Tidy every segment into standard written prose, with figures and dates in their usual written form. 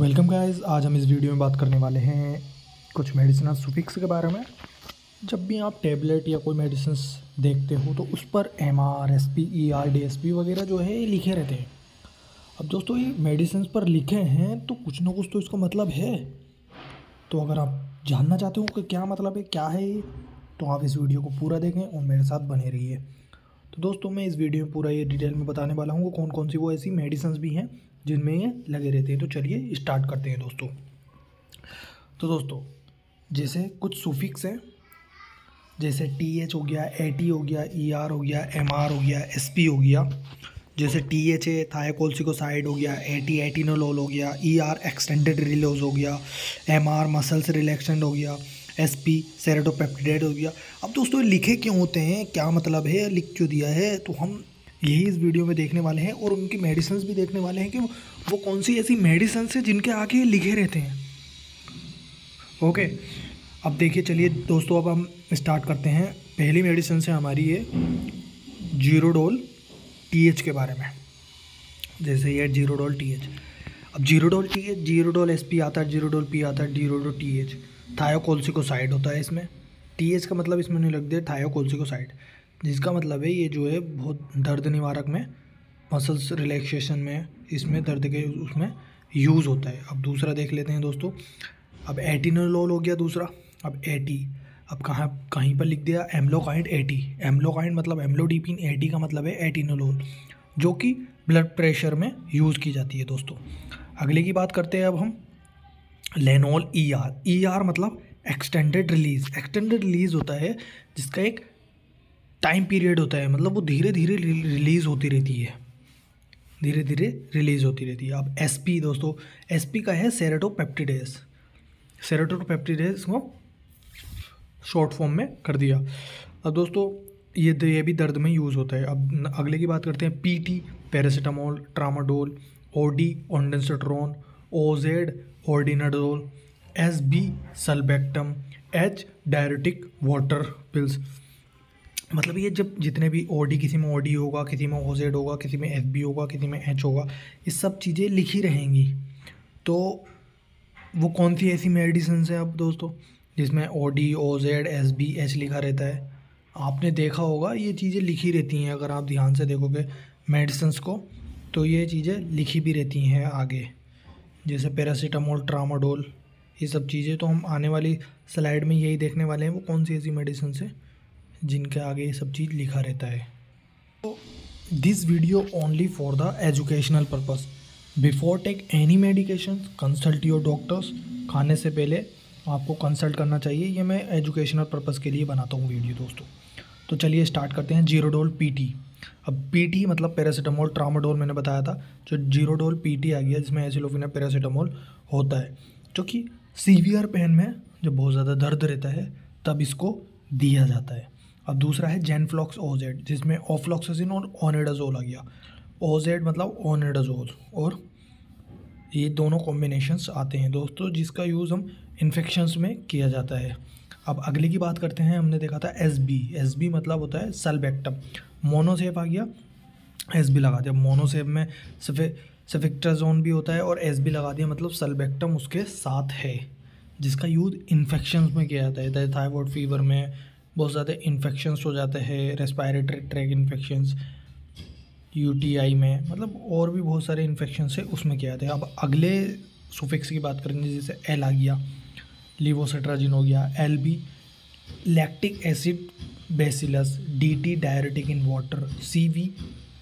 Welcome guys, आज हम इस वीडियो में बात करने वाले हैं कुछ मेडिसिनल सुफिक्स के बारे में। जब भी आप टेबलेट या कोई मेडिसिन्स देखते हो तो उस पर MR, SP, ER, DSP वगैरह जो है ये लिखे रहते हैं। अब दोस्तों ये मेडिसिन्स पर लिखे हैं तो कुछ ना कुछ तो इसका मतलब है। तो अगर आप जानना चाहते हो कि क्या मतलब है, क्या है ये, तो आप इस वीडियो को पूरा देखें और मेरे साथ बने रहिए। तो दोस्तों मैं इस वीडियो में पूरा ये डिटेल में बताने वाला हूँ कौन कौन सी वो ऐसी मेडिसिन्स भी हैं जिनमें ये लगे रहते हैं। तो चलिए स्टार्ट करते हैं दोस्तों। तो दोस्तों जैसे कुछ सुफिक्स हैं, जैसे TH हो गया, AT हो गया, ER हो गया, MR हो गया, SP हो गया। जैसे TH है थायोकोल्सिकोसाइड हो गया, AT एटिनोलोल हो गया, ER एक्सटेंडेड रिलीज हो गया, MR मसल्स रिलैक्सेंट हो गया, SP सेरोटोपेप्टिडेट हो गया। अब दोस्तों लिखे क्यों होते हैं, क्या मतलब है, लिख क्यों दिया है, तो हम यही इस वीडियो में देखने वाले हैं और उनकी मेडिसिन्स भी देखने वाले हैं कि वो कौन सी ऐसी मेडिसिन्स हैं जिनके आगे लिखे रहते हैं। ओके, अब देखिए, चलिए दोस्तों अब हम स्टार्ट करते हैं। पहली मेडिसिन है हमारी ये जीरोडोल TH के बारे में। जैसे ये जीरोडोल TH, अब जीरोडोल TH, जीरोडोल SP आता है, जीरोडोल पी आता है, जीरोडोल TH थायोकोल्सिकोसाइड होता है। इसमें TH का मतलब इसमें नहीं लग दिया थायोकोल्सिकोसाइड, जिसका मतलब है ये जो है बहुत दर्द निवारक में, मसल्स रिलैक्सेशन में, इसमें दर्द के उसमें यूज़ होता है। अब दूसरा देख लेते हैं दोस्तों। अब एटिनोलोल हो गया दूसरा। अब AT, अब कहीं पर लिख दिया एमलोकाइंड AT। एमलोकाइंड मतलब एमलोडीपिन, AT का मतलब है एटिनोलोल, जो कि ब्लड प्रेशर में यूज़ की जाती है। दोस्तों अगले की बात करते हैं अब हम, लेनोल ER मतलब एक्सटेंडेड रिलीज़ होता है, जिसका एक टाइम पीरियड होता है, मतलब वो धीरे धीरे रिलीज़ होती रहती है, धीरे धीरे रिलीज़ होती रहती है। अब SP दोस्तों, SP का है सेरोटोपेप्टिडेस, सेरोटोपेप्टिडेस को शॉर्ट फॉर्म में कर दिया। अब दोस्तों ये भी दर्द में यूज़ होता है। अब अगले की बात करते हैं PT paracetamol, tramadol, OD ondansetron, OZ ऑर्डिनाडोल, SB sulbactam, H diuretic water pills. मतलब ये जब जितने भी OD, किसी में OD होगा, किसी में OZ होगा, किसी में SB होगा, किसी में H होगा, ये सब चीज़ें लिखी रहेंगी। तो वो कौन सी ऐसी मेडिसिन है अब दोस्तों जिसमें OD, OZ, SB, H लिखा रहता है। आपने देखा होगा ये चीज़ें लिखी रहती हैं, अगर आप ध्यान से देखोगे मेडिसिन्स को तो ये चीज़ें लिखी भी रहती हैं आगे, जैसे पैरासीटामोल, ट्रामाडोल, ये सब चीज़ें। तो हम आने वाली स्लाइड में यही देखने वाले हैं वो कौन सी ऐसी मेडिसिन है जिनके आगे ये सब चीज़ लिखा रहता है। तो this video only for the educational purpose. Before take any medication consult your doctors. खाने से पहले आपको कंसल्ट करना चाहिए। ये मैं एजुकेशनल पर्पस के लिए बनाता हूँ वीडियो दोस्तों। तो चलिए स्टार्ट करते हैं। Zerodol PT। अब PT मतलब पैरासीटामोल, ट्रामाडोल मैंने बताया था, जो जीरोडोल PT आ गया, जिसमें एसिलोफिना पैरासीटामोल होता है, जो कि सीवियर पेन में जब बहुत ज़्यादा दर्द रहता है तब इसको दिया जाता है। अब दूसरा है जेनफ्लॉक्स OZ, जिसमें ऑफ्लॉक्सासिन और ऑर्निडाजोल आ गया। OZ मतलब ऑर्निडाजोल, और ये दोनों कॉम्बिनेशंस आते हैं दोस्तों, जिसका यूज़ हम इन्फेक्शंस में किया जाता है। अब अगले की बात करते हैं, हमने देखा था SB मतलब होता है सल्बैक्टम। मोनोसेफ आ गया, SB लगा दिया। मोनोसेफ में सेफिक्ट्राजोन भी होता है और SB लगा दिया, मतलब सल्बैक्टम उसके साथ है, जिसका यूज़ इन्फेक्शंस में किया जाता है। थायराइड फीवर में बहुत ज़्यादा इन्फेक्शंस हो जाते हैं, रेस्पिरेटरी ट्रैक इन्फेक्शंस, UTI में, मतलब और भी बहुत सारे इन्फेक्शंस है उसमें क्या आते हैं। अब अगले सुफिक्स की बात करेंगे, जैसे L आ गया, लेवोसेट्राजिन हो गया, LB lactic acid bacillus, DT diuretic in water, CV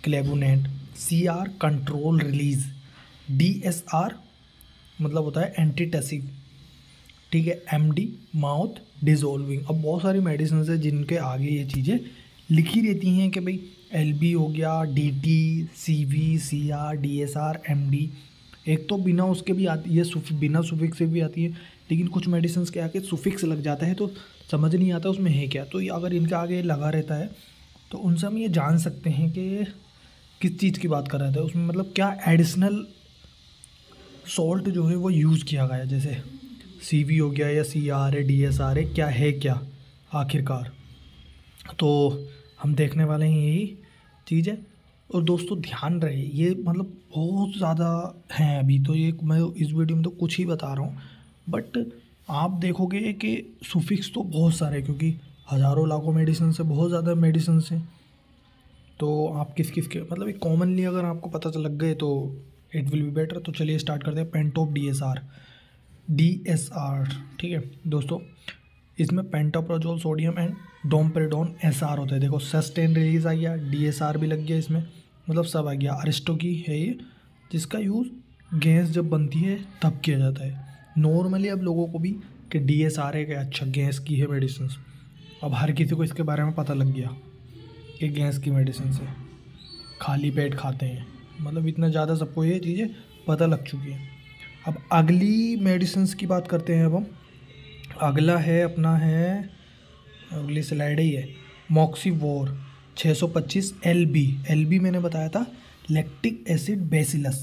clavulanate, CR control release, DSR मतलब होता है एंटीटेसिव, ठीक है, MD माउथ डिजोल्विंग। अब बहुत सारी मेडिसिन है जिनके आगे ये चीज़ें लिखी रहती हैं कि भाई LB हो गया, DT, CV, CR, DSR, MD। एक तो बिना उसके भी आती है, बिना सुफिक्स से भी आती है, लेकिन कुछ मेडिसिन के आगे सुफिक्स लग जाता है तो समझ नहीं आता उसमें है क्या। तो अगर इनके आगे लगा रहता है तो उनसे हम ये जान सकते हैं कि किस चीज़ की बात कर रहा था उसमें, मतलब क्या एडिशनल सॉल्ट जो है वो यूज़ किया गया है। जैसे CV हो गया या CR है, DSR है, क्या है क्या आखिरकार, तो हम देखने वाले हैं यही चीज़ है। और दोस्तों ध्यान रहे ये मतलब बहुत ज़्यादा हैं अभी तो, ये मैं इस वीडियो में तो कुछ ही बता रहा हूँ, बट आप देखोगे कि सुफिक्स तो बहुत सारे हैं क्योंकि हज़ारों लाखों मेडिसिन से बहुत ज़्यादा मेडिसिन से, तो आप किस किस के मतलब एक कॉमनली अगर आपको पता लग गए तो इट विल बी बेटर। तो चलिए स्टार्ट करते हैं। पेंटोप DSR, ठीक है दोस्तों, इसमें pantoprazole sodium and domperidone SR होता है। देखो सस्टेन रिलीज आ गया, DSR भी लग गया इसमें, मतलब सब आ गया। अरिस्टो की है ये, जिसका यूज़ गैस जब बनती है तब किया जाता है नॉर्मली। अब लोगों को भी कि DSR है कि अच्छा गैस की है मेडिसिन, अब हर किसी को इसके बारे में पता लग गया कि गैस की मेडिसिन से खाली पेट खाते हैं, मतलब इतना ज़्यादा सबको ये चीज़ें पता लग चुकी हैं। अब अगली मेडिसिन की बात करते हैं। अब हम अगला है अपना है, अगली स्लाइड ही है मॉक्सीवोर 625 LB। मैंने बताया था lactic acid bacillus,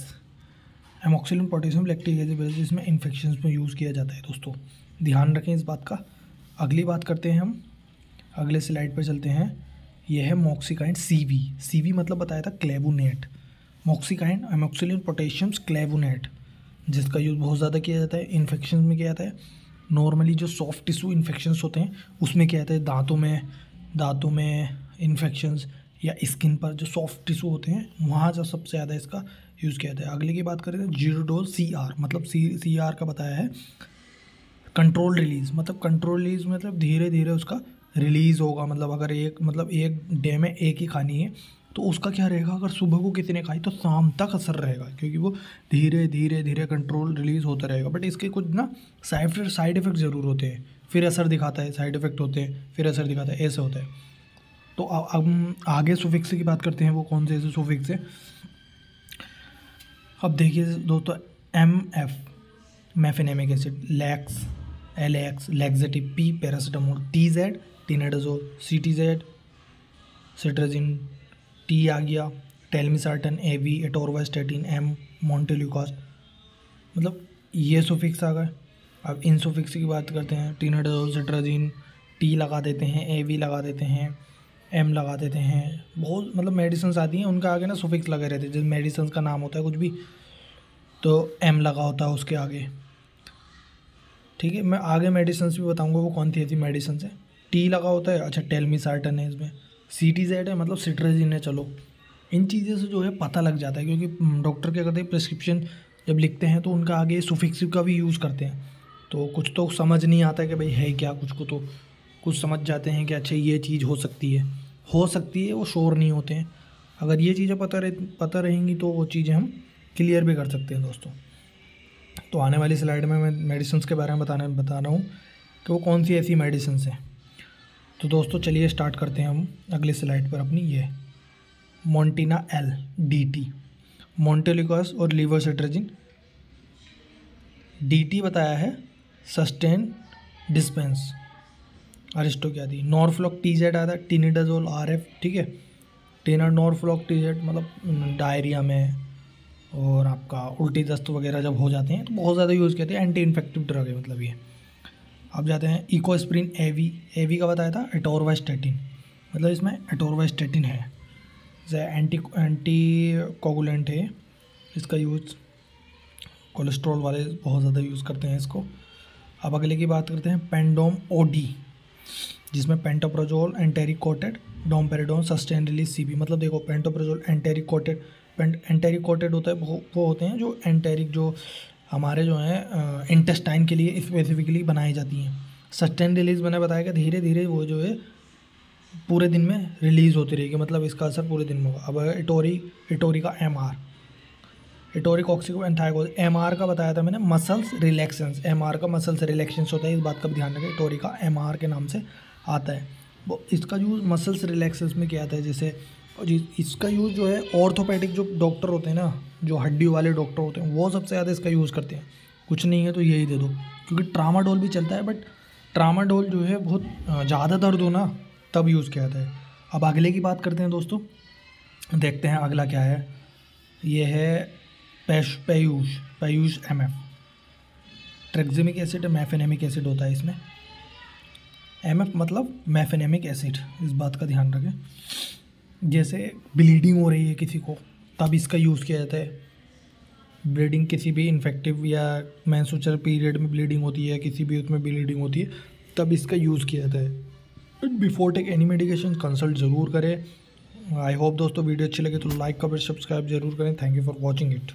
amoxicillin potassium lactic acid bacillus, इसमें इन्फेक्शन में यूज़ किया जाता है। दोस्तों ध्यान रखें इस बात का। अगली बात करते हैं हम, अगले स्लाइड पर चलते हैं। यह है मॉक्सिकाइंड CV मतलब बताया था क्लेवोनेट, मॉक्सिकाइंड एमोक्सिलिन पोटेशियम क्लेवोनेट, जिसका यूज़ बहुत ज़्यादा किया जाता है। इन्फेक्शन में किया जाता है नॉर्मली जो सॉफ्ट टिश्यू इन्फेक्शंस होते हैं उसमें क्या आता है, दांतों में इन्फेक्शंस या स्किन पर जो सॉफ्ट टिश्यू होते हैं वहाँ जो सबसे ज़्यादा इसका यूज़ किया जाता है। अगले की बात करें तो जीरोडोल CR मतलब CR का बताया है कंट्रोल रिलीज मतलब धीरे धीरे उसका रिलीज़ होगा। मतलब अगर एक डे में एक ही खानी है तो उसका क्या रहेगा, अगर सुबह को किसी ने खाई तो शाम तक असर रहेगा क्योंकि वो धीरे धीरे कंट्रोल रिलीज़ होता रहेगा। बट इसके कुछ ना साइड इफ़ेक्ट ज़रूर होते हैं, फिर असर दिखाता है, साइड इफ़ेक्ट होते हैं फिर असर दिखाता है, ऐसे होता है। तो अब आगे सुफिक्स की बात करते हैं, वो कौन से ऐसे सुफिक्स है। अब देखिए दोस्तों MF mefenamic acid, lax LAX laxative, P paracetamol, TZ tinidazole, CTZ cetirizine, T आ गया, telmisartan AV, atorvastatin M, montelukast, मतलब ये सुफिक्स आ गए। अब इन सुफिक्स की बात करते हैं। टिनेडाजोल सिट्राजिन T लगा देते हैं, AV लगा देते हैं, M लगा देते हैं, बहुत मतलब मेडिसिन्स आती हैं उनका आगे ना सुफिक्स लगे रहते हैं, जैसे मेडिसिन का नाम होता है कुछ भी तो M लगा होता है उसके आगे, ठीक है। मैं आगे मेडिसिन्स भी बताऊँगा वो कौन सी ऐसी मेडिसिन्स हैं। T लगा होता है, अच्छा टेलमिसार्टन है इसमें, CTZ है मतलब सिट्राजिन है। चलो इन चीज़ों से जो है पता लग जाता है क्योंकि डॉक्टर क्या करते हैं प्रिस्क्रिप्शन जब लिखते हैं तो उनका आगे सुफिक्स का भी यूज़ करते हैं, तो कुछ तो समझ नहीं आता कि भाई है क्या, कुछ को तो कुछ समझ जाते हैं कि अच्छा ये चीज़ हो सकती है, वो शोर नहीं होते हैं। अगर ये चीज़ें पता रहेंगी तो वो चीज़ें हम क्लियर भी कर सकते हैं दोस्तों। तो आने वाली स्लाइड में मैं मेडिसिन्स के बारे में बता रहा हूँ कि वो कौन सी ऐसी मेडिसिन्स हैं। तो दोस्तों चलिए स्टार्ट करते हैं हम अगले स्लाइड पर अपनी। ये मोन्टिना L DT, मोन्टेलुकास्ट और लेवोसेटिराजिन। DT बताया है सस्टेन डिस्पेंस, अरिस्टो क्या थी, नॉर्फ्लॉक TZ आया था, टिनिडाजोल RF, ठीक है, नॉर्फ्लॉक TZ मतलब डायरिया में और आपका उल्टी दस्त वगैरह जब हो जाते हैं तो बहुत ज़्यादा यूज़ करते हैं, एंटी इन्फेक्टिव ड्रग है मतलब ये। आप जाते हैं इकोस्प्रिन AV का बताया था एटोरवास्टेटिन, मतलब इसमें एटोरवास्टेटिन है, एंटीकोगुलेंट है, इसका यूज़ कोलेस्ट्रॉल वाले बहुत ज़्यादा यूज़ करते हैं इसको। अब अगले की बात करते हैं पेंडोम OD, जिसमें pantoprazole enteric coated, domperidone, sustain release CB, मतलब देखो पेंटोप्राजोल एंटेरिकोटेड होता है वो होते हैं जो एंटेरिक जो हमारे जो हैं इंटेस्टाइन के लिए स्पेसिफिकली बनाई जाती हैं। सस्टेन रिलीज़ मैंने बताया कि धीरे धीरे वो जो है पूरे दिन में रिलीज़ होती रहेगी, मतलब इसका असर पूरे दिन में होगा। अब इटोरी का MR, एटोरिकोक्सिब एंथाइकोज, MR का बताया था मैंने मसल्स रिलैक्सेंस, MR का मसल्स रिलैक्सेंस होता है, इस बात का भी ध्यान रखें। इटोरी का MR के नाम से आता है वो, इसका यूज़ मसल्स रिलैक्सेंस में किया जाता है। जैसे इसका यूज़ जो है ऑर्थोपेडिक जो डॉक्टर होते हैं ना, जो हड्डी वाले डॉक्टर होते हैं वो सबसे ज़्यादा इसका यूज़ करते हैं, कुछ नहीं है तो यही दे दो, क्योंकि ट्रामाडोल भी चलता है बट ट्रामाडोल जो है बहुत ज़्यादा दर्द हो ना तब यूज़ किया जाता है। अब अगले की बात करते हैं दोस्तों, देखते हैं अगला क्या है। ये है पयूष MF, tranexamic acid mefenamic acid होता है इसमें, MF मतलब मेफेनेमिक एसिड, इस बात का ध्यान रखें। जैसे ब्लीडिंग हो रही है किसी को, तब इसका यूज़ किया जाता है। ब्लीडिंग किसी भी इन्फेक्टिव या मेंस्ट्रुअल पीरियड में ब्लीडिंग होती है, किसी भी उसमें ब्लीडिंग होती है, तब इसका यूज़ किया जाता है। Before take any medication consult ज़रूर करें। आई होप दोस्तों वीडियो अच्छी लगे तो लाइक कमेंट सब्सक्राइब जरूर करें। Thank you for watching it.